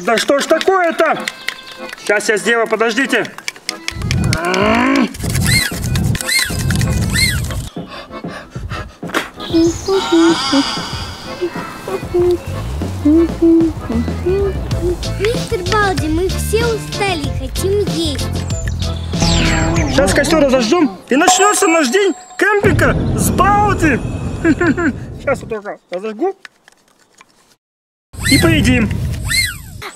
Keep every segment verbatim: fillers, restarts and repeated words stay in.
Да что ж такое-то? Сейчас я сделаю, подождите. Мистер Балди, мы все устали, хотим есть. Сейчас костер разожжем, и начнется наш день кэмпика с Балди. Сейчас я только разожгу и поедим.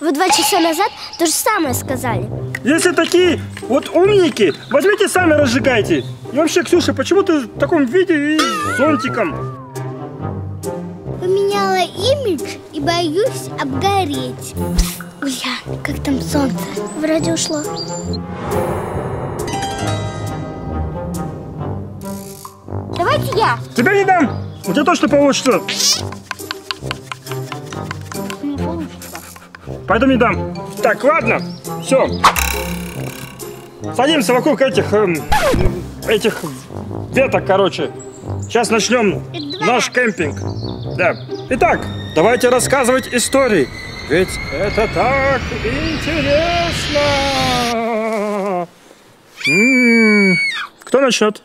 Вы два часа назад то же самое сказали. Если такие вот умники, возьмите сами разжигайте. И вообще, Ксюша, почему ты в таком виде и с зонтиком? Поменяла имидж и боюсь обгореть. Ульян, как там солнце? Вроде ушло. Давайте я. Тебя не дам. У тебя точно получится. Не получится. Пойду не дам. Так, ладно. Все. Садимся вокруг этих... Эм, этих веток, короче. Сейчас начнем наш кемпинг. Да. Итак, давайте рассказывать истории. Ведь это так интересно. М-м-м. Кто начнет?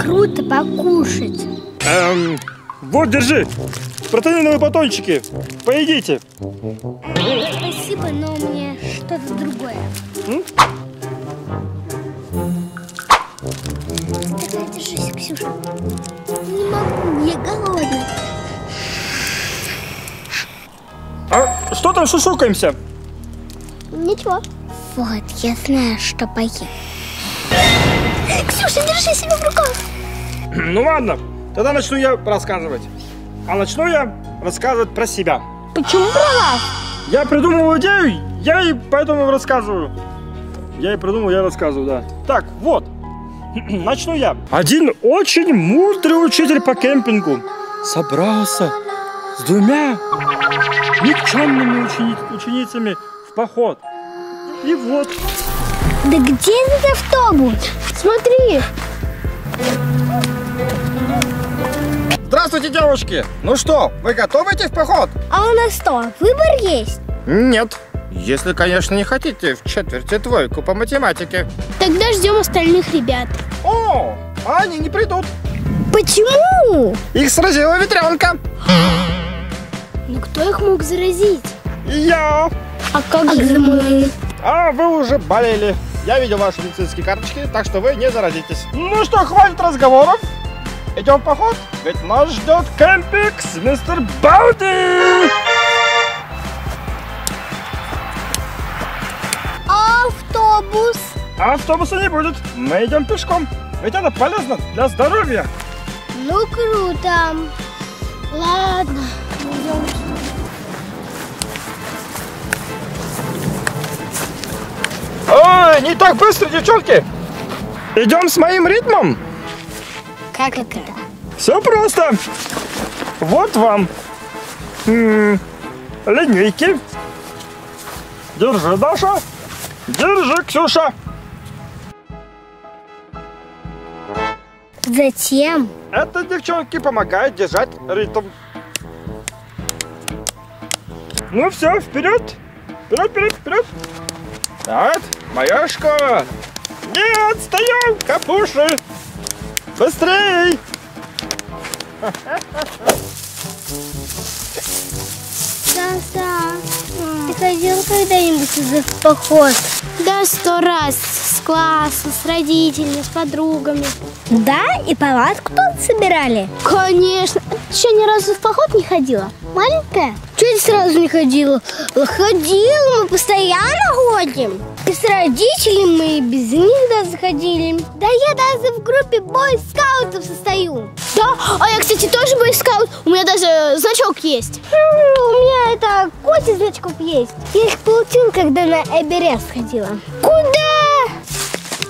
Круто покушать. Эм, вот, держи. Протеиновые батончики. Поедите. Спасибо, но у меня что-то другое. М? Тогда держись, Ксюша. Не могу, я голодная. А что там шушукаемся? Ничего. Вот, я знаю, что поем. Ксюша, держи себя в руках. Ну ладно, тогда начну я рассказывать. А начну я рассказывать про себя. Почему про вас? Я придумал идею, я и поэтому рассказываю. Я и придумал, я рассказываю, да. Так, вот, начну я. Один очень мудрый учитель по кемпингу собрался с двумя никчемными учени ученицами в поход. И вот... Да где этот автобус? Смотри! Здравствуйте, девушки! Ну что, вы готовы идти в поход? А у нас что, выбор есть? Нет. Если, конечно, не хотите в четверти двойку по математике. Тогда ждем остальных ребят. О, а они не придут. Почему? Их сразила ветрянка. Ну кто их мог заразить? Я. А как же мы? А вы уже болели. Я видел ваши медицинские карточки, так что вы не заразитесь. Ну что, хватит разговоров. Идем в поход, ведь нас ждет Кэмпикс, мистер Балди. Автобус. Автобуса не будет. Мы идем пешком, ведь это полезно для здоровья. Ну круто. Ладно, идем. Ой, не так быстро, девчонки! Идем с моим ритмом! Как это? Все просто! Вот вам м-м, линейки. Держи, Даша! Держи, Ксюша! Зачем? Это, девчонки, помогает держать ритм. Ну все, вперед! Вперед, вперед, вперед! Вот, моя школа. Не отстаем, капуши. Быстрей. Да-да. Ты ходил когда-нибудь в этот поход? Да, сто раз. С классом, с родителями, с подругами. Да? И палатку тут собирали? Конечно. Ты что, ни разу в поход не ходила? Маленькая? Чего ты сразу не ходила? Ходила, мы постоянно ходим. И с родителями мы и без них даже ходили. Да я даже в группе бойскаутов состою. Да? А я, кстати, тоже бойскаут. У меня даже значок есть. У меня это куча значков есть. Я их получила, когда на Эверест ходила. Куда?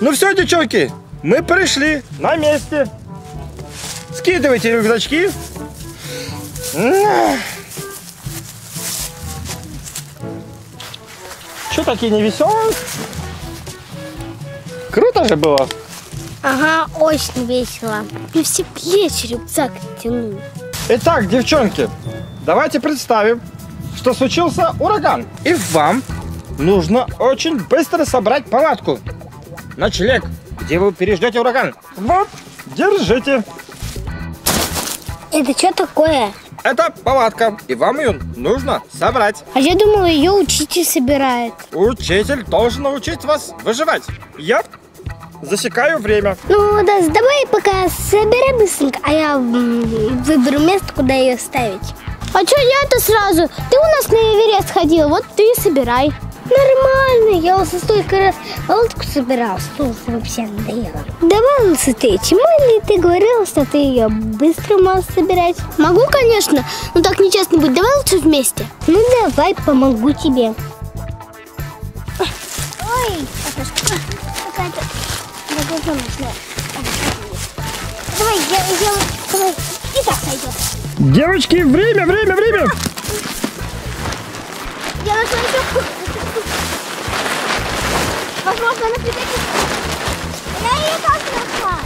Ну все, девчонки, мы пришли на месте. Скидывайте рюкзачки. Что такие невеселые? Круто же было. Ага, очень весело. И все плечи рюкзак тяну. Итак, девчонки, давайте представим, что случился ураган. И вам нужно очень быстро собрать палатку. Ночлег, где вы переждете ураган. Вот, держите. Это что такое? Это палатка, и вам ее нужно собрать. А я думала, ее учитель собирает. Учитель должен научить вас выживать. Я засекаю время. Ну да, давай пока собирай быстренько, а я выберу место, куда ее ставить. А что я-то сразу? Ты у нас на Эверест ходил, вот ты и собирай. Нормально, я уже столько раз лодку собирал, что вообще надоело. Давай лучше ты, чему ли ты говорила, что ты ее быстро можешь собирать? Могу, конечно, но так нечестно будет. Давай лучше вместе. Ну давай, помогу тебе. Ой, какая-то... Давай, я... я давай. И так пойдет. Девочки, время, время, время! Я нашла еще... Возможно, она пригодится. Я ее тоже нашла.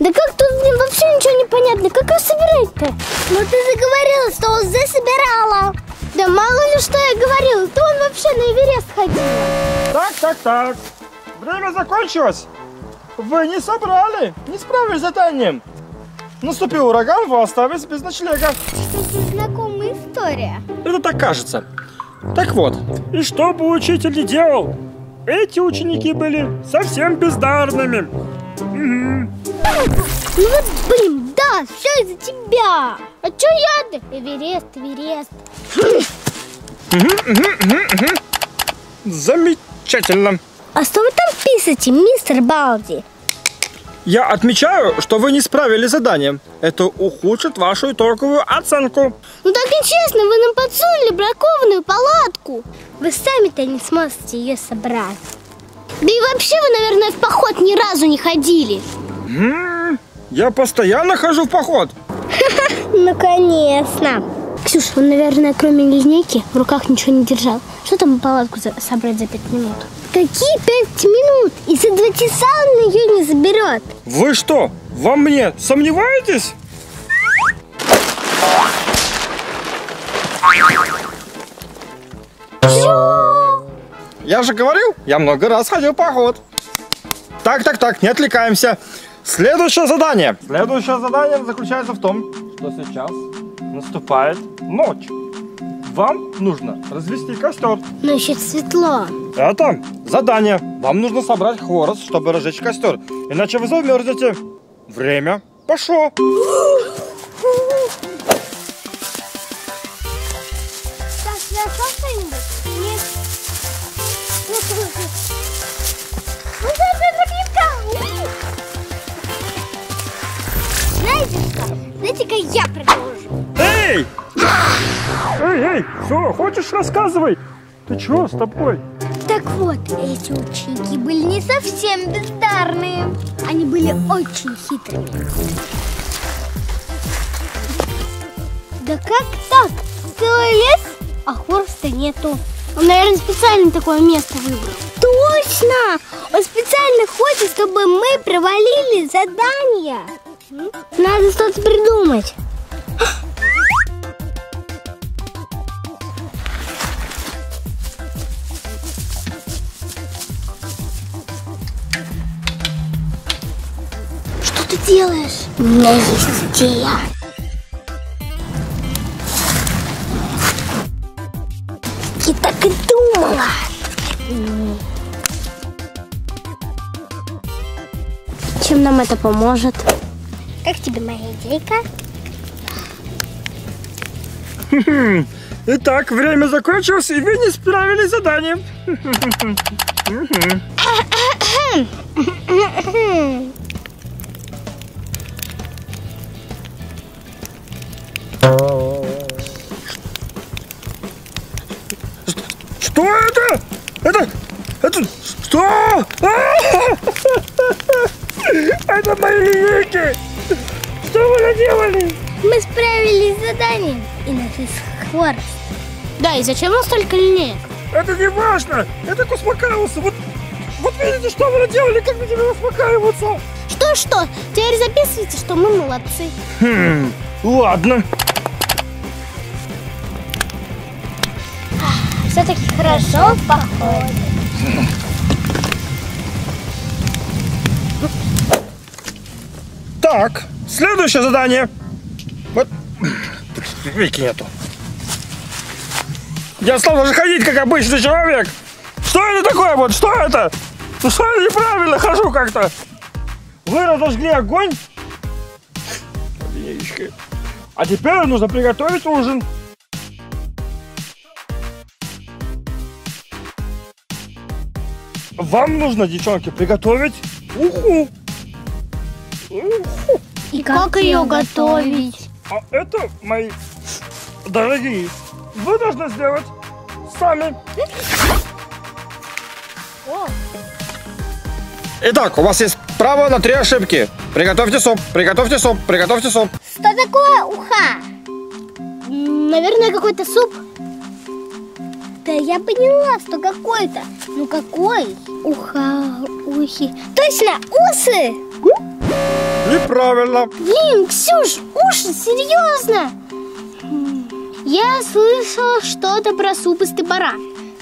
Да как тут мне вообще ничего не понятно. Как ее собирать-то? Ну ты заговорила, что он засобирала. Да мало ли что я говорила. То он вообще на Эверест ходил. Так, так, так. Время закончилось. Вы не собрали. Не справились с заданием. Наступил ураган, вы остались без ночлега. Что-то знакомая история. Это так кажется. Так вот, и что бы учитель не делал, эти ученики были совсем бездарными. Угу. Ну вот, блин, да, все из-за тебя. А чё я-то? Эверест, Эверест. Угу, угу, угу. Замечательно. А что вы там пишете, мистер Балди? Я отмечаю, что вы не справили задание. Это ухудшит вашу итоговую оценку. Ну так нечестно, вы нам подсунули бракованную палатку. Вы сами-то не сможете ее собрать. Да и вообще вы, наверное, в поход ни разу не ходили. М-м-м, я постоянно хожу в поход. Ну конечно. Ксюша, он, наверное, кроме линейки в руках ничего не держал. Что там палатку собрать за пять минут? Какие пять минут? И за два часа он ее не заберет. Вы что, во мне сомневаетесь? Чё? Я же говорил, я много раз ходил в поход. Так, так, так, не отвлекаемся. Следующее задание. Следующее задание заключается в том, что сейчас наступает ночь. Вам нужно развести костер. Но еще светло. Это задание. Вам нужно собрать хворост, чтобы разжечь костер. Иначе вы замерзнете. Время пошло. Знаете что? Знаете-ка, я предложу. Эй! Эй, эй, что, хочешь, рассказывай? Ты чего с тобой? Так вот, эти ученики были не совсем бездарные. Они были очень хитрыми. Да как так? Целый лес, а хвороста нету. Он, наверное, специально такое место выбрал. Точно! Он специально хочет, чтобы мы провалили задание. Надо что-то придумать. Делаешь? У меня есть идея. Я так и думала. Чем нам это поможет? Как тебе моя идейка? Итак, время закончилось, и вы не справились с заданием. Что это? Это... Это... Что? Это мои линейки! Что вы наделали? Мы справились с заданием и нашли хворост. Да, и зачем у нас столько линеек? Это не важно! Это кусмакаус! Вот, вот видите, что вы наделали, как мы тебе успокаиваться. Что-что, теперь записывайте, что мы молодцы. Хм, ладно. А, все-таки хорошо в походе. Так, следующее задание. Вот, веки нету. Я стал уже ходить, как обычный человек. Что это такое вот? Что это? Ну что я неправильно хожу как-то? Вы разожгли огонь. А теперь нужно приготовить ужин. Вам нужно, девчонки, приготовить уху. уху. И как, как ее готовить? А это, мои дорогие, вы должны сделать сами. О. Итак, у вас есть право на три ошибки. Приготовьте суп, приготовьте суп, приготовьте суп. Что такое уха? Наверное, какой-то суп. Да я поняла, что какой-то. Ну какой? Уха, ухи. Точно, усы! Неправильно. Блин, Ксюш, уши, серьезно? Я слышала что-то про суп из топора.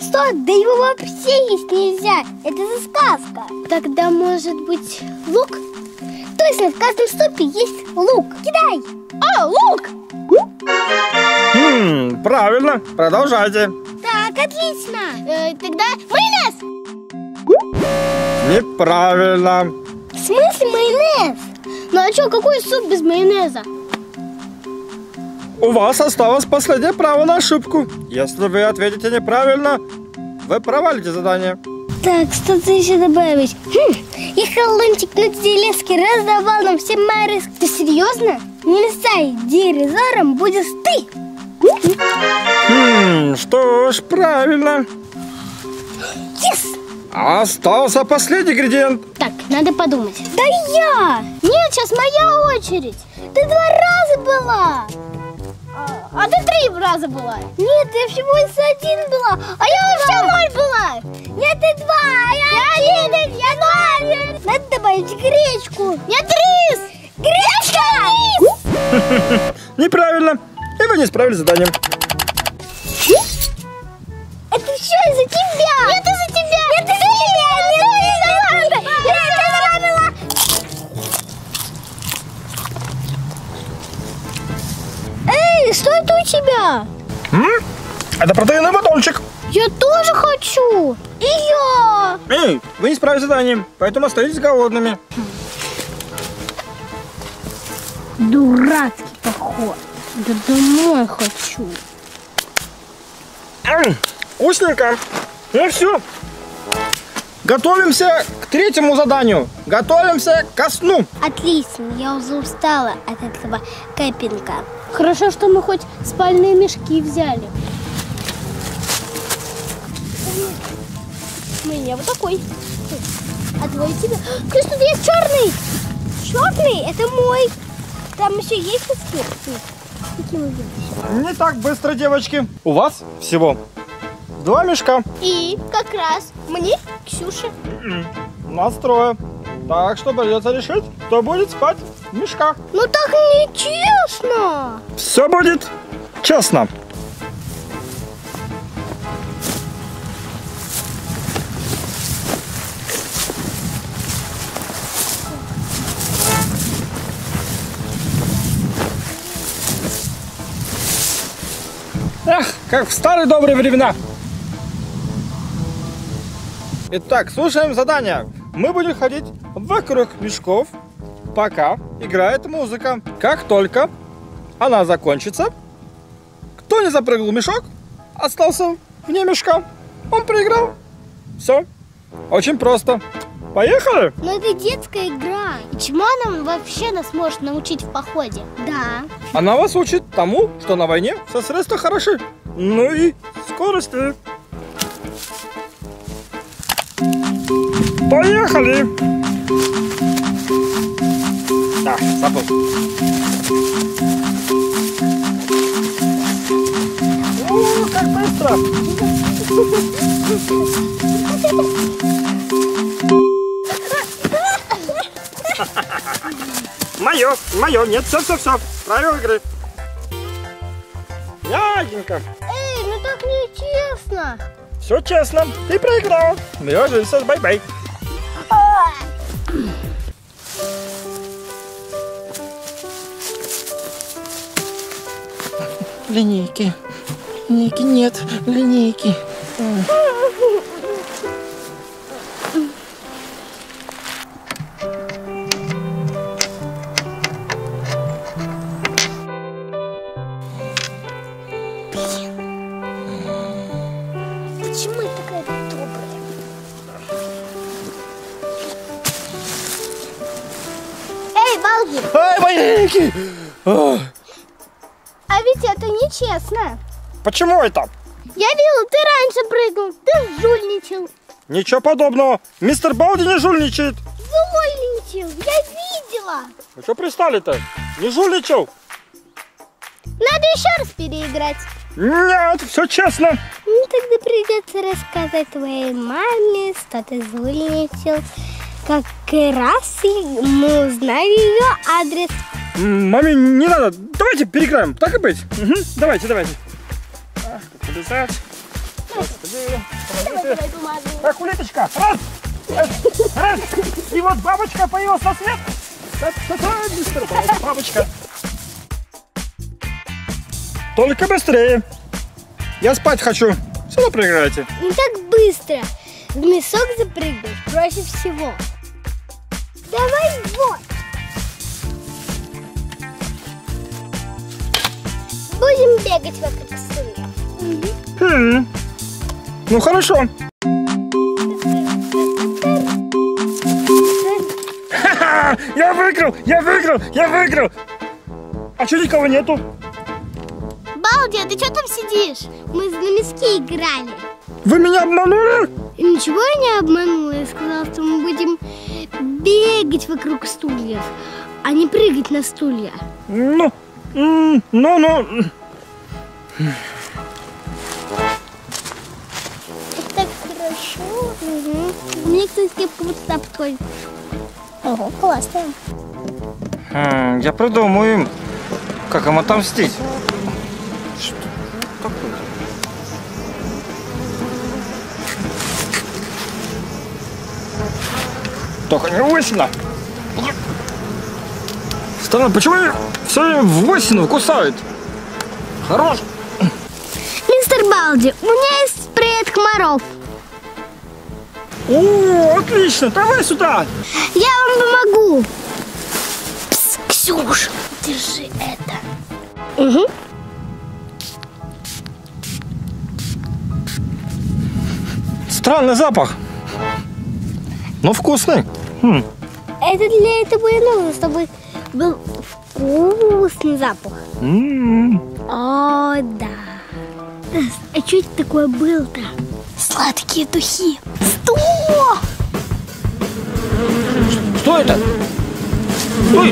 Что? Да его вообще есть нельзя. Это же сказка. Тогда, может быть, лук? Точно, в каждом супе есть лук. Кидай. О, лук! Хм, правильно. Продолжайте. Так, отлично. Э, тогда майонез. Неправильно. В смысле майонез? Ну а что, какой суп без майонеза? У вас осталось последнее право на ошибку. Если вы ответите неправильно, вы провалите задание. Так, что ты еще добавишь? Хм, я халунчик на телеске раздавал нам всем майонез. Ты серьезно? Нельзя, дирижером будешь ты. Хм, что ж, правильно. Yes! Остался последний ингредиент. Так, надо подумать. Да я! Нет, сейчас моя очередь. Ты два раза была. А ты три раза была. Нет, я всего лишь один была. А я вообще ноль была. Нет, ты два, а я один. один я ноль. Надо добавить гречку. Нет, рис. Гречка. Неправильно. И вы не справились с заданием. Это все из-за тебя. Это из-за тебя. Это из-за тебя. Это из-за тебя. Что это у тебя? М? Это протеиновый батончик. Я тоже хочу. И я. Эй, вы не справились с заданием, поэтому остаетесь голодными. Дурацкий поход. Да домой хочу. Эй, вкусненько. Ну все. Готовимся к третьему заданию. Готовимся ко сну. Отлично, я уже устала от этого кэппинга. Хорошо, что мы хоть спальные мешки взяли. У меня вот такой. А твой тебе? Плюс тут есть черный. Черный? Это мой. Там еще есть куски? Не так быстро, девочки. У вас всего два мешка. И как раз мне, Ксюше. Нас трое. Так что придется решить, кто будет спать в мешках. Ну так нечестно. Все будет честно. Эх, как в старые добрые времена. Итак, слушаем задание. Мы будем ходить вокруг мешков, пока играет музыка. Как только она закончится, кто не запрыгнул в мешок, остался вне мешка. Он проиграл. Все. Очень просто. Поехали? Но это детская игра. И чему она вообще нас может научить в походе? Да. Она вас учит тому, что на войне все средства хороши. Ну и скорости. Поехали! Да, забыл. О, как быстро! Мое, мое, нет, все, все, все. Правила игры. Мягенько. Эй, ну так нечестно. Все честно, ты проиграл. Я жился, бай-бай. Линейки. Линейки нет, линейки. Почему я такая добрая? Эй, Балди! Ай, маленький! А ведь это нечестно. Почему это? Я видел, ты раньше прыгнул, ты жульничал. Ничего подобного. Мистер Балди не жульничает. Жульничал, я видела. Вы что пристали-то? Не жульничал? Надо еще раз переиграть. Нет, все честно. Ну тогда придется рассказать твоей маме, что ты жульничал. Как раз мы узнали ее адрес. Маме не надо, давайте переиграем, так и быть. Угу. Давайте, давайте. Ах, как полезать. Давай, давай, так, улиточка, раз, раз. И вот бабочка появилась на свет. Так, быстро, бабочка. Только быстрее. Я спать хочу. Все проиграете. Не так быстро. В мешок запрыгнуть проще всего. Давай вот. Будем бегать вокруг сына. Угу. Ну хорошо. Ха-ха! Я выиграл! Я выиграл! Я выиграл! А что никого нету? Балди, а ты что там сидишь? Мы на миске играли. Вы меня обманули? Ничего я не обманула. Я сказала, что мы будем бегать вокруг стульев, а не прыгать на стулья. Ну, ну, ну. Это так хорошо. Угу. Мне, кстати, пусто обходит. Ого, классно. Я придумаю им, как им отомстить. Только не лысина. Странно, почему я все время в лысину кусают? Хорош. Мистер Балди, у меня есть спрей от комаров. О, отлично, давай сюда. Я вам помогу. Пс, Ксюш, держи это. Угу. Странный запах, но вкусный. Хм. Это для этого и нужно, чтобы был вкусный запах. М-м-м. О, да. А что это такое было-то? Сладкие духи. Что? Что это? Ой.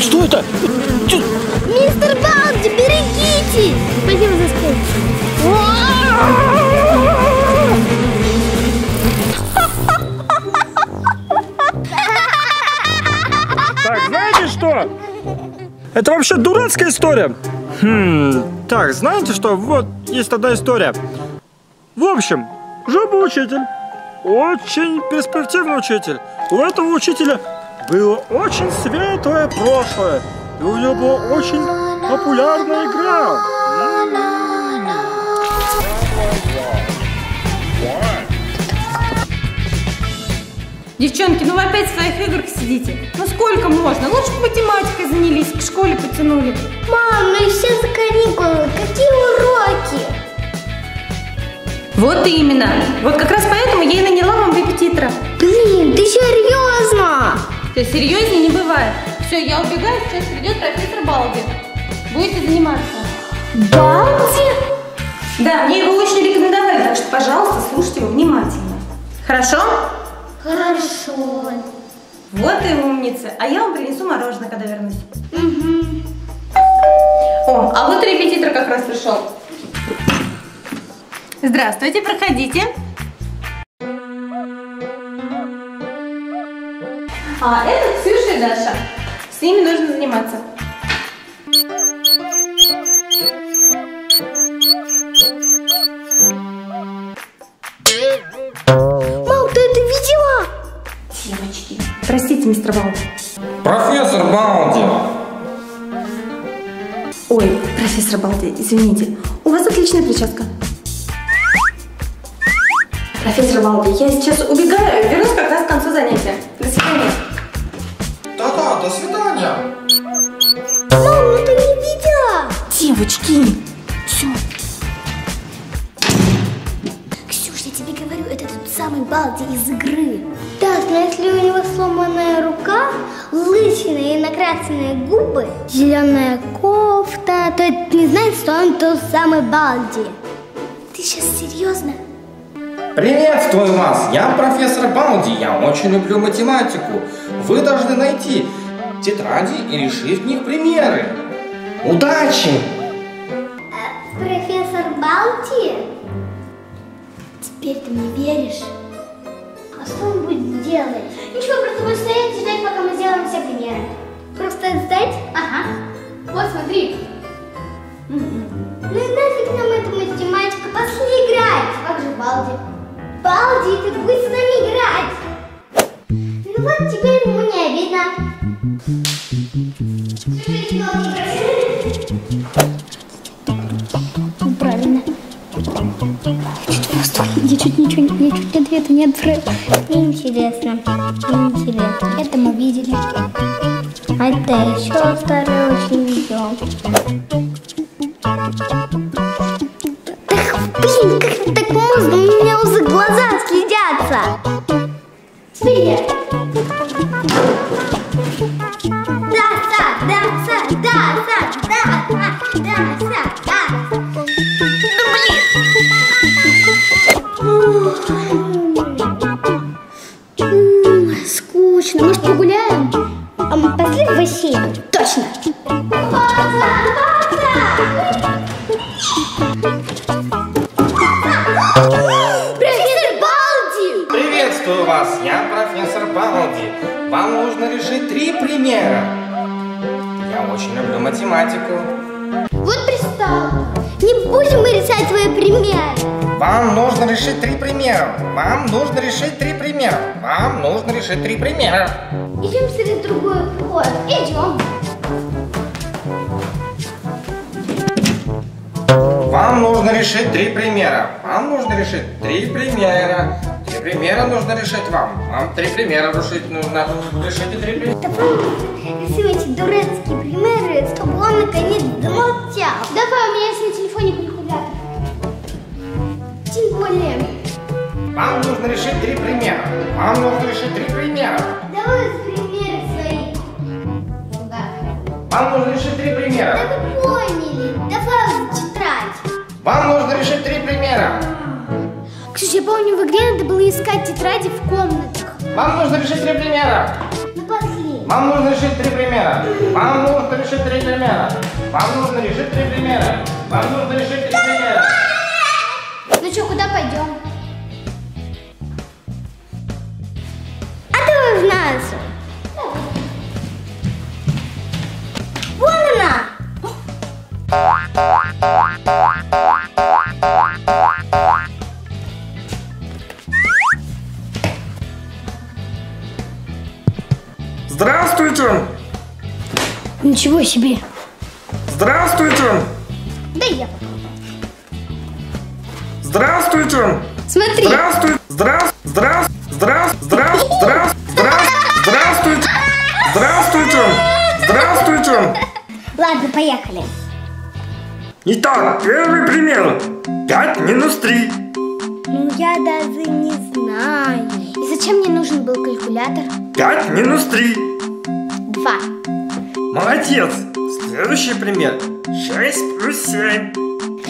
Что это? Мистер Балди, берегите! Спасибо за спорт. Так, знаете что? Это вообще дурацкая история. Хм, так, знаете что? Вот есть одна история. В общем, жил был учитель. Очень перспективный учитель. У этого учителя было очень светлое прошлое. И у него была очень популярная игра. Девчонки, ну вы опять в своих играх сидите. Ну сколько можно? Лучше математикой занялись, к школе потянули. Мам, ну и все за каникулы. Какие уроки? Вот именно. Вот как раз поэтому я и наняла вам репетитора. Блин, ты серьезно? Все серьезнее не бывает. Все, я убегаю, сейчас придет профессор Балди. Будете заниматься. Балди? Да, мне его очень рекомендовали, так что, пожалуйста, слушайте его внимательно. Хорошо? Хорошо. Вот и умница. А я вам принесу мороженое, когда вернусь. Угу. О, а вот репетитор как раз пришел. Здравствуйте, проходите. А это Ксюша и Даша. С ними нужно заниматься. Мам, ты это видела? Девочки. Простите, мистер Балди. Профессор Балди. Ой, профессор Балди, извините. У вас отличная прическа. Профессор Балди, я сейчас убегаю, вернусь как раз к концу занятия. До свидания. Да-да, до свидания. Мам, ну ты не видела? Девочки, все. Ксюш, я тебе говорю, это тот самый Балди из игры. Да, но если у него сломанная рука, лысина и накрасанные губы, зеленая кофта, то это не значит, что он тот самый Балди. Ты сейчас серьезно? Приветствую вас! Я профессор Балди, я очень люблю математику. Вы должны найти тетради и решить в них примеры. Удачи! А, профессор Балди? Теперь ты мне веришь? А что он будет делать? Ничего, просто будет стоять и ждать, пока мы сделаем все примеры. Просто ждать? Ага. Вот, смотри. Ну нафиг нам эта математика, пошли играть! Как же Балди? Балди, ты будешь с нами играть! Ну вот теперь ему не обидно. Ну, правильно. Я чуть ничего не, я чуть ответа не отправил. Интересно, интересно. Это мы видели. А это еще второй очень видео. Блин, как так можно? У меня уже глаза слезятся. Привет. Да, да, да, да, да, да, да, да, да, да. Да, блин. Скучно. Может, погуляем? А мы пошли в бассейн. Точно. Я профессор Балди. Вам нужно решить три примера. Я очень люблю математику. Вот пристал. Не будем мы решать твои примеры. Вам нужно решить три примера. Вам нужно решить три примера. Вам нужно решить три примера. Идем через другой вход. Идем. Вам нужно решить три примера. Вам нужно решить три примера. Три примера нужно решить вам. Вам три примера решить нужно. Решите три примера. Давай рисуйте дурацкие примеры, чтобы он наконец замолчал. Давай, у меня есть на телефоне калькулятор. Тем более. Вам нужно решить три примера. Вам нужно решить три примера. Давай примеры свои. Ну, да. Вам нужно решить три примера. Да вы поняли. Давай тетрадь. Вам нужно решить три примера. Ксюша, я помню, в игре надо было искать тетради в комнатах. Вам нужно решить три примера. Ну, пошли. Вам нужно решить три примера. Вам нужно решить три примера. Вам нужно решить три примера. Вам нужно решить три примера. Ну что, куда пойдем? А ты в нас. Вон она. Здравствуйте! Ничего себе! Здравствуйте! Да я! Здравствуйте! Смотри! Здравствуйте! Здравствуйте! Здравствуйте! Здравствуйте! Здравствуйте! Здравствуйте! Здравствуйте! Ладно, поехали! Итак, первый пример. пять минус три. Ну я даже не знаю. И зачем мне нужен был калькулятор? пять минус три. два. Молодец. Следующий пример. шесть плюс семь.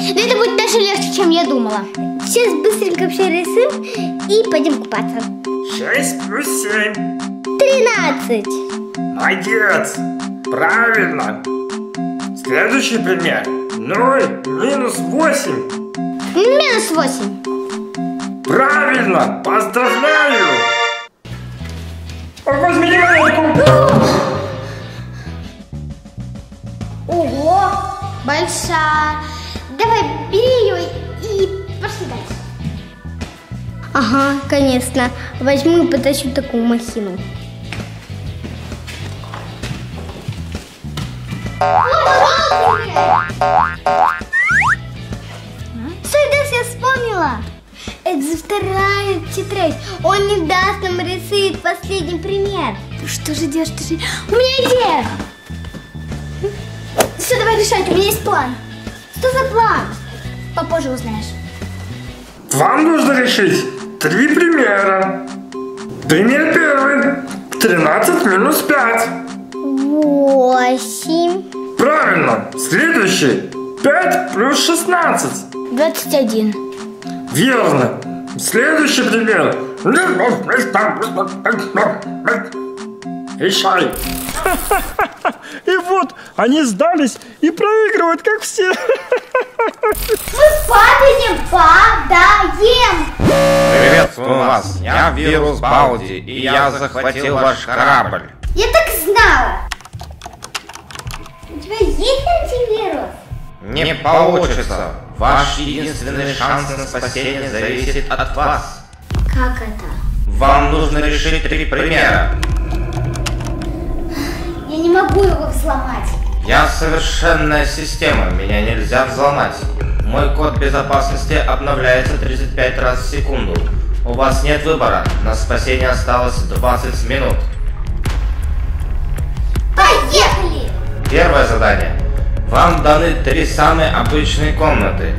Но это будет даже легче, чем я думала. Сейчас быстренько все рисуем и пойдем купаться. шесть плюс семь. тринадцать. Молодец. Правильно. Следующий пример. ноль минус восемь. минус восемь. Правильно! Поздравляю! Возьми минутку. Ого, большая. Давай, бери ее и пошли дальше. Ага, конечно. Возьму и потащу такую махину. Сейчас я вспомнила. Это же вторая тетрадь. Он не даст нам рисовать последний пример. Что же делать? Что же... У меня идея. Все, давай решать. У меня есть план. Что за план? Попозже узнаешь. Вам нужно решить три примера. Пример первый. тринадцать минус пять. восемь. Правильно. Следующий. пять плюс шестнадцать. двадцать один. Верно. Следующий пример. Решай. И вот, они сдались и проигрывают, как все. Мы падаем, падаем. Приветствую вас. Я вирус Балди, и я захватил ваш корабль. Я так знала. У тебя есть антивирус? Не получится. Ваш единственный шанс на спасение зависит от вас. Как это? Вам нужно решить три примера. Я не могу его взломать. Я совершенная система, меня нельзя взломать. Мой код безопасности обновляется тридцать пять раз в секунду. У вас нет выбора, на спасение осталось двадцать минут. Поехали! Первое задание. Вам даны три самые обычные комнаты.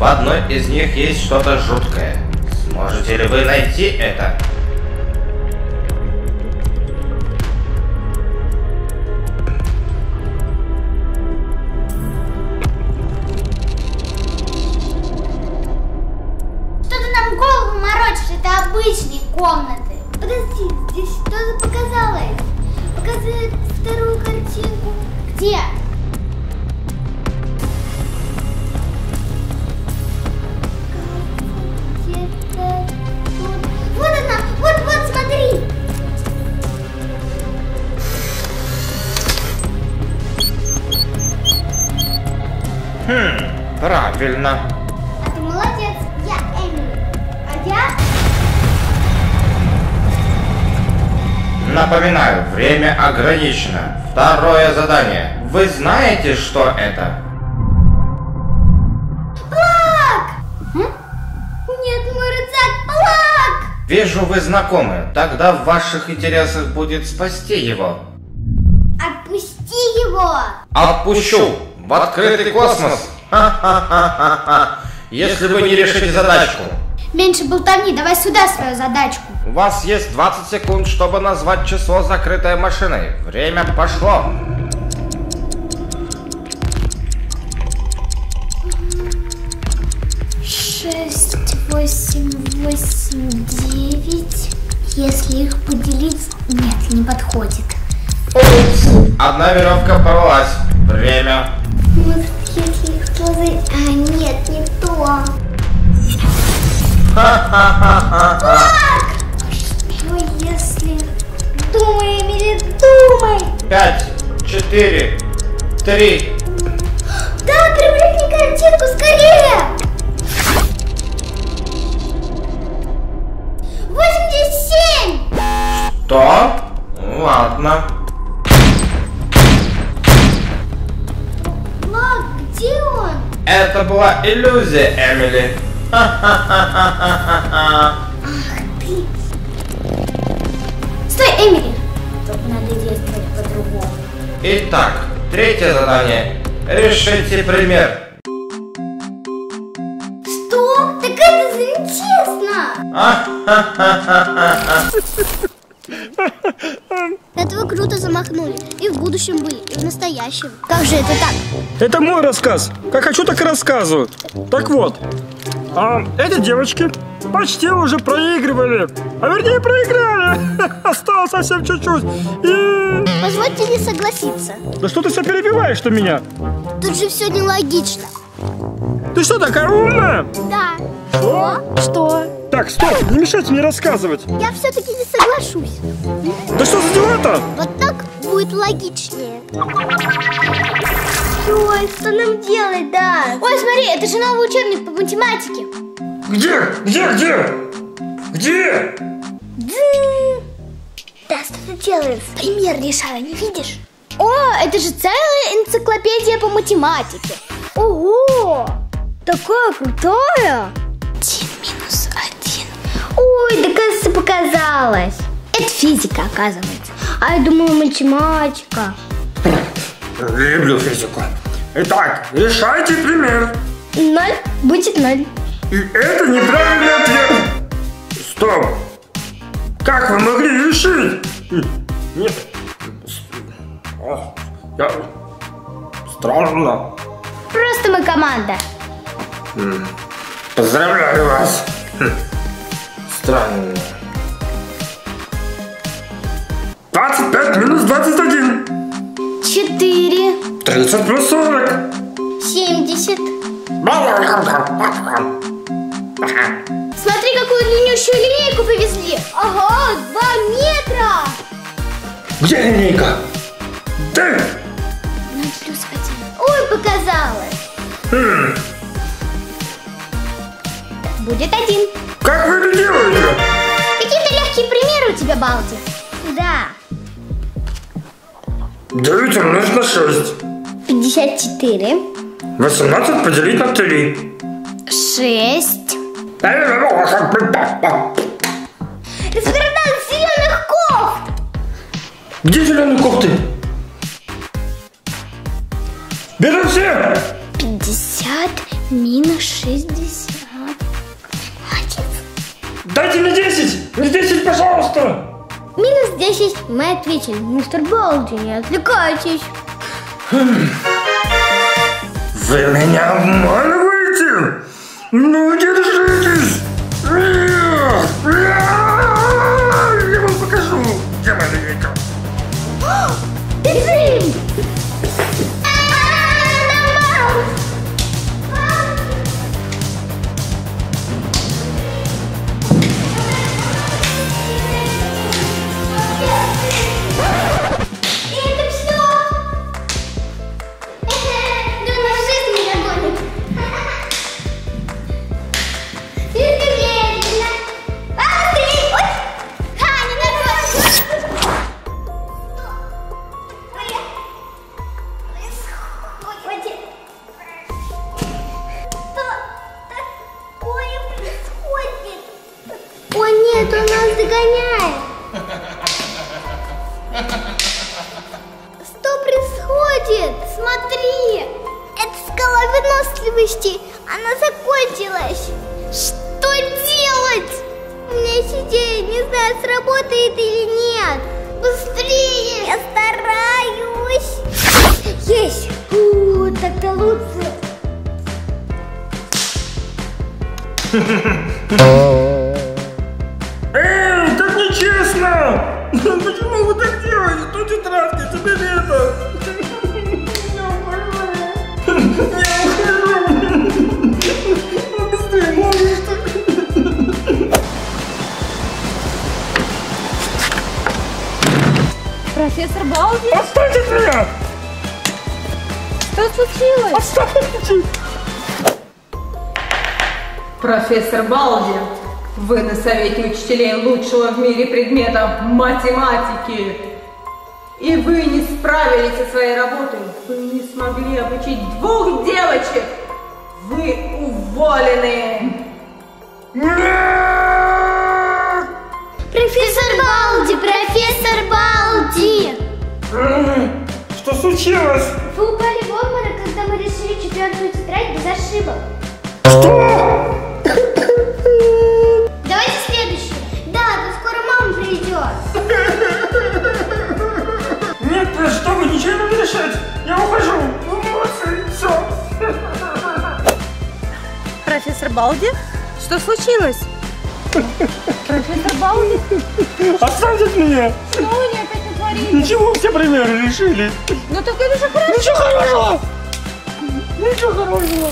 В одной из них есть что-то жуткое. Сможете ли вы найти это? Что-то нам голову морочит, это обычные комнаты. Подожди, здесь что-то показалось. Показывает вторую картинку. Где? Хм, правильно. А ты молодец, я Эмили. А я... Напоминаю, время ограничено. Второе задание. Вы знаете, что это? Плак! М? Нет, мой рюкзак, плак! Вижу, вы знакомы. Тогда в ваших интересах будет спасти его. Отпусти его! Отпущу! В открытый космос! Ха-ха-ха-ха-ха! Если вы не решите задачку... Меньше болтовни, давай сюда свою задачку. У вас есть двадцать секунд, чтобы назвать число, закрытое машиной. Время пошло. Шесть, восемь, восемь, девять. Если их поделить... Нет, не подходит. Одна веревка порвалась. Время. Может, если их тоже... А, нет, не то. Ха-ха-ха-ха-ха. Что если... Думай, Эмили, думай. Пять, четыре, три. Да, приблизь мне картинку, скорее. восемьдесят семь. Что? Ладно. Это была иллюзия, Эмили. Ах ты. Стой, Эмили. Тут надо действовать по-другому. Итак, третье задание. Решите пример. Что? Так это же нечестно. Ах-ха-ха-ха-ха. Это вы круто замахнули. И в будущем были, и в настоящем. Как же это так? Это мой рассказ. Как хочу, так и рассказываю. Так вот, а эти девочки почти уже проигрывали. А вернее, проиграли. Осталось совсем чуть-чуть. И... Позвольте не согласиться. Да что ты все перебиваешь-то меня? Тут же все нелогично. Ты что, такая умная? Да. Что? Что? Так, стоп, не мешайте мне рассказывать. Я все-таки не соглашусь. Да что за дела-то? Вот так будет логичнее. Ой, что нам делать, да? Ой, смотри, это же новый учебник по математике. Где? Где? Где? Где? Дзинь. Да, что ты делаешь? Пример решала, не видишь? О, это же целая энциклопедия по математике. Ого! Такое крутое! один минус один. Ой, да, кажется, показалось. Это физика, оказывается. А я думала, математика. Люблю физику. Итак, решайте пример. Ноль будет ноль. И это неправильный ответ. Стоп. Как вы могли решить? Нет. Я... Странно. Просто мы команда. Поздравляю вас. Странно. двадцать пять минус двадцать один. четыре. тридцать плюс сорок. семьдесят. Смотри, какую длиннющую линейку повезли. Ага, два метра. Где линейка? Да. ноль плюс один. Ой, показалось. Хм. Будет один. Как вы это делаете? Какие-то легкие примеры у тебя, Балди. Да. девять умножить на шесть. пятьдесят четыре. восемнадцать поделить на три. шесть. Респиратор зеленых кофт. Где зеленые кофты? Берем все. пятьдесят минус шестьдесят. Дайте мне десять! Мне десять, пожалуйста! минус десять, мы ответили. Мистер Балди, не отвлекайтесь. Вы меня обманываете? Ну, держитесь! Я вам покажу, где моя линейка. Бежим! Профессор Балди? Отстаньте от меня! Что случилось? Отстаньте! Профессор Балди, вы на совете учителей лучшего в мире предмета математики. И вы не справились со своей работой. Вы не смогли обучить двух девочек. Вы уволены. Нет! Профессор Балди, профессор Балди! Что случилось? Вы упали в обморок, когда мы решили четвертую тетрадь без ошибок. Что? Давайте следующую. Да, тут скоро мама придет. Нет, что вы, ничего не надо решать. Я ухожу. Эмоции, все. Профессор Балди, что случилось? Профессор Балди? Оставьте меня. Что у нее? Ничего, все примеры решили. Ну так это же хорошо. Ничего хорошего. Ничего хорошего.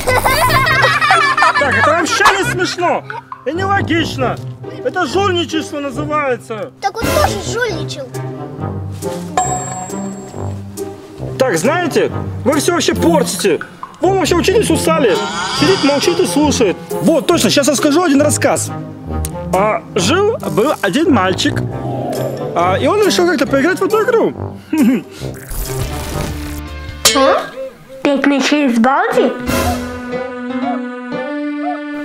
Так, это вообще не смешно. И нелогично. Это жульничество называется. Так он тоже жульничал. Так, знаете, вы все вообще портите. Вон вообще учитель устали. Сидит, молчит и слушает. Вот, точно, сейчас расскажу один рассказ. А, жил, был один мальчик. А, и он решил как-то поиграть в эту игру. Пять ночей с Балди?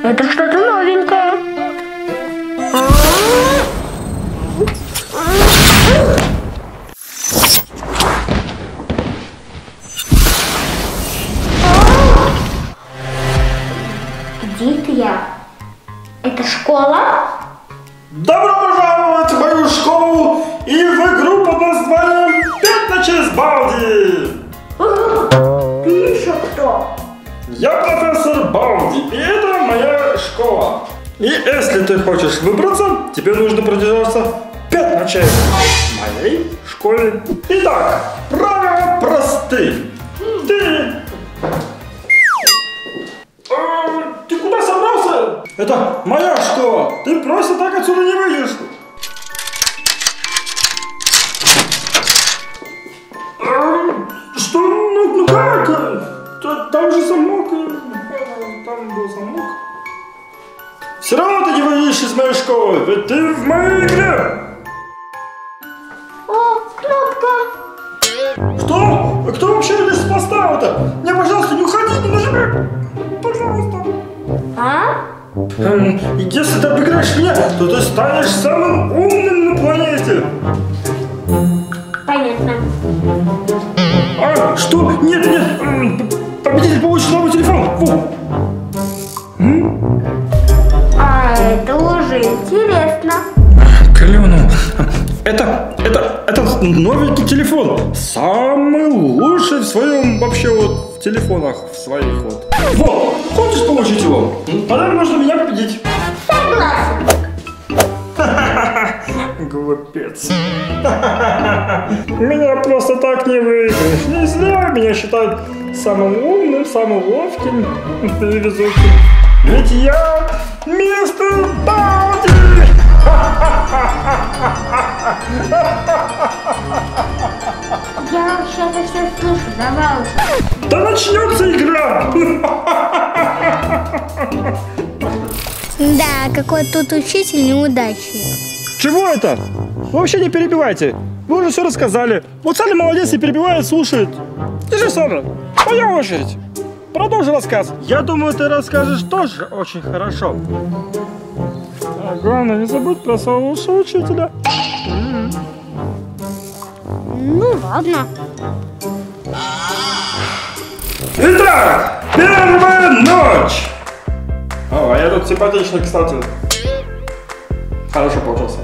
Это что-то новенькое. Где это я? Это школа? Добро пожаловать в мою школу и в игру под названием «Пять ночей с Балди». Ты еще кто? Я профессор Балди, и это моя школа. И если ты хочешь выбраться, тебе нужно продержаться пять ночей в моей школе. Итак, правила просты. Ты... А, ты куда собрался? Это моя школа. Ты просто так отсюда не выйдешь. А, что? Ну, ну как? Там же замок, там был замок. Все равно ты не выйдешь из моей школы, ведь ты в моей игре. О, кнопка. Что? Кто вообще здесь поставил-то? Не, пожалуйста, не уходи, не нажимай. Пожалуйста. А? Если ты обыграешь меня, то ты станешь самым умным на планете. Понятно. А, что? Нет, нет. Победитель получит новый телефон. А это уже интересно. Клюну. Это, это, это новенький телефон. Самый лучший в своем вообще вот в телефонах в своих вот. Вот, хочешь получить его? Тогда нужно меня победить. Согласен. Глупец. Меня просто так не выиграешь. Не зря меня считают самым умным, самым ловким и везучим. Ведь я мистер Балди! Я вообще-то все слышу, давай. Да начнется игра! Да, какой тут учитель неудачник. Чего это? Вы вообще не перебивайте. Вы уже все рассказали. Вот сами молодец, не перебивает, слушает. Ты же Сара, моя очередь. Продолжи рассказ. Я думаю, ты расскажешь тоже очень хорошо. А главное, не забудь про своего лучшего учителя. Ну ладно. Итак, первая ночь. О, а я тут симпатично, кстати. Хорошо получился.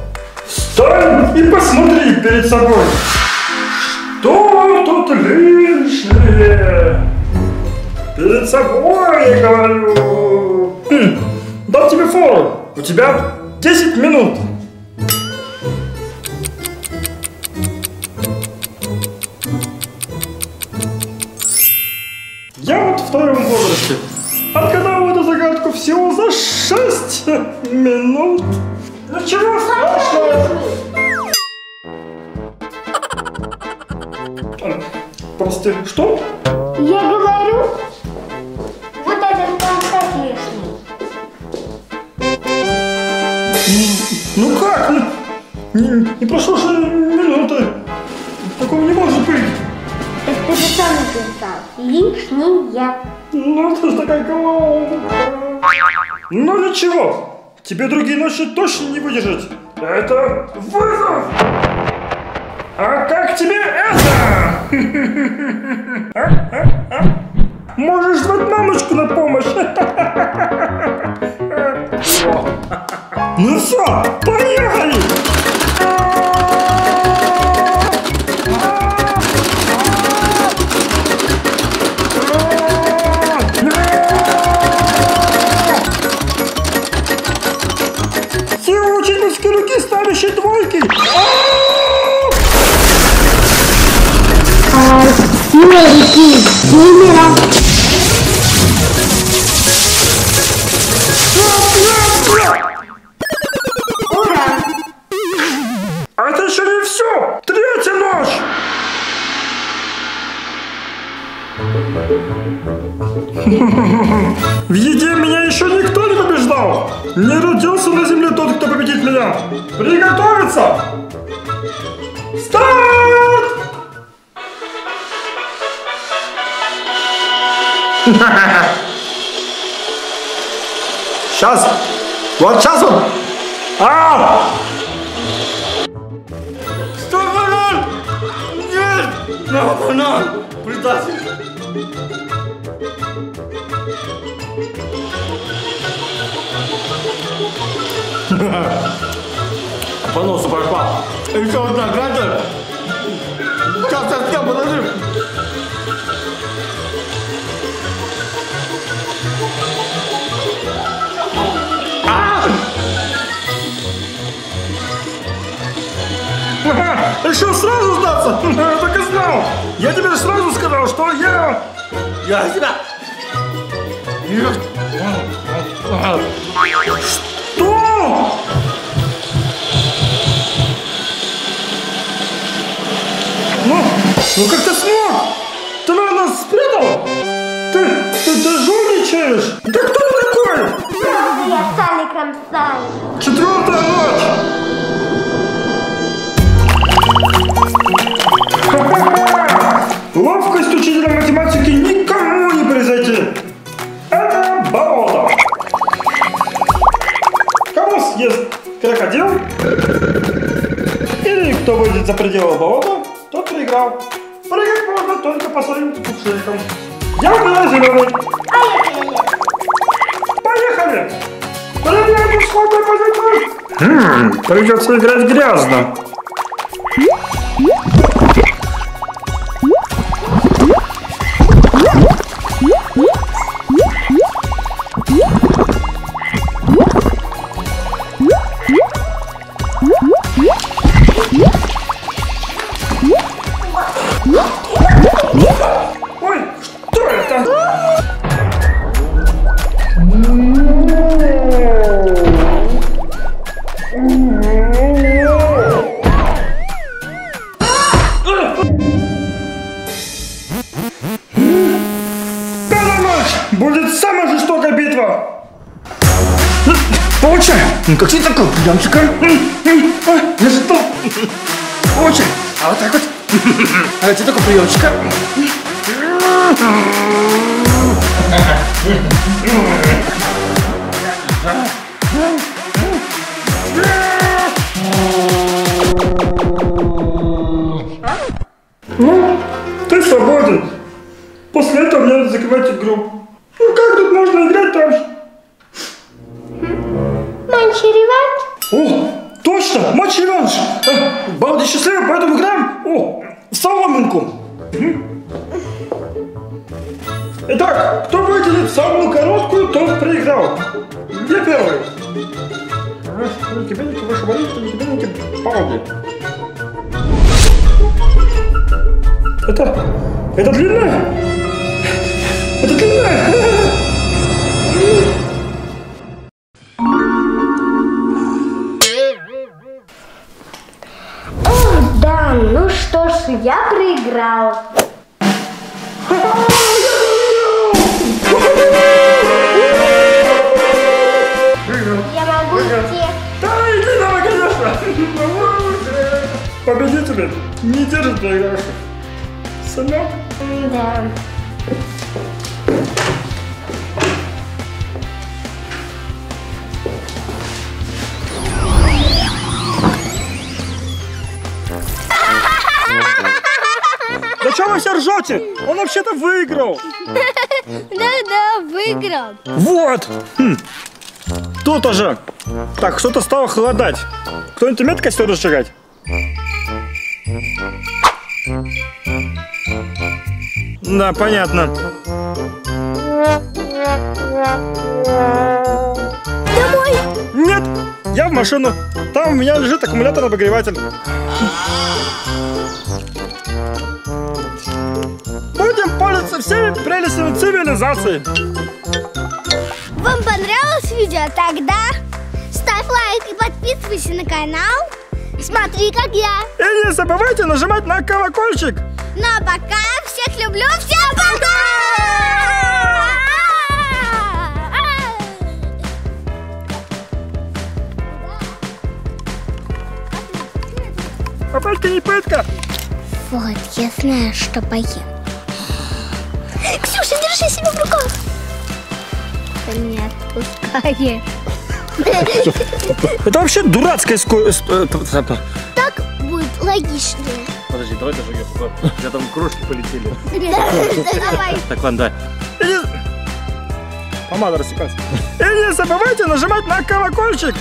Встань и посмотри перед собой. Что тут лишнее? Перед собой я говорю. Хм, дам тебе фору. У тебя десять минут. Я вот в твоем возрасте отгадал эту загадку всего за шесть минут. Ну чего страшного? Прости, что? Я говорю, вот этот концерт лишний. Ну как? Не, не прошло же минуты. Такого не может быть. Так ты же сам написал. Лишний я. Ну это же такая головка. Ну ничего. Тебе другие ночи точно не выдержать. Это вызов! А как тебе это? Можешь звать мамочку на помощь. Ну все, поехали! Двойки. Сила реки Симера. Бля, бля, бля. В еде меня еще никто не побеждал! Не родился на земле тот, кто победит меня! Приготовиться! Старт! Сейчас! Вот сейчас он! А! Стой, банан! Нет! На, банан! Предатель! По носу пошла! Еще одна гадость! Сейчас, сейчас, сейчас, подожди! Еще сразу сдаться? Я так и знал! Я тебе сразу сказал, что я... Я тебя... Что? Ну, ну как ты смог? Ты, наверное, нас спрятал? Ты, ты дежурничаешь? Ты кто такой? Я самый красавец. Четвертая ночь. Ловкость учителя математики никому не превзойти. Это болото. Кого съест крокодил? Или кто выйдет за пределы болота, тот проиграл. Прыгать можно только по своим кувшинкам. Я убираю зеленый. Поехали! Проверяем исходную позицию. Хм, придется играть грязно. Как тебе такой приемчик? Я же тут. Очень. А вот так вот. А тебе такой приемчик. Ну, ты свободен. После этого мне надо закрывать игру. Ну как тут можно играть дальше? Матч-реванш? О, точно, матч-реванш. Балди счастлива, поэтому играем о, в соломинку. Итак, кто вытянет самую короткую, тот проиграл. Я первый. Рукибельники, ваши болезни, рукибельники, Балди. Это, это длинная? Это длинная? Ну что ж, я проиграл. Я могу идти. Да, иди давай, конечно. Победители не держат проигравших. Сынок? Да. Что вы все ржете? Он вообще-то выиграл. Да-да, выиграл. Вот. Хм. Тут уже. Так, что-то стало холодать. Кто-нибудь умеет костер разжигать? Да, понятно. Домой. Нет, я в машину. Там у меня лежит аккумулятор-обогреватель. Будем пользоваться всеми прелестями цивилизации. Вам понравилось видео? Тогда ставь лайк и подписывайся на канал. Смотри, как я. И не забывайте нажимать на колокольчик. Ну а пока все. Всех люблю, всем пока! Попытка не пытка! Вот, я знаю, что поем. Ксюша, держи себя в руках! Да не отпускай. Это вообще дурацкая скорость. Так будет логичнее. Подожди, давай даже ее попробуем. У тебя там крошки полетели. Так, ладно, давай. Помада рассекается. Элиса, помогите нажимать на колокольчик.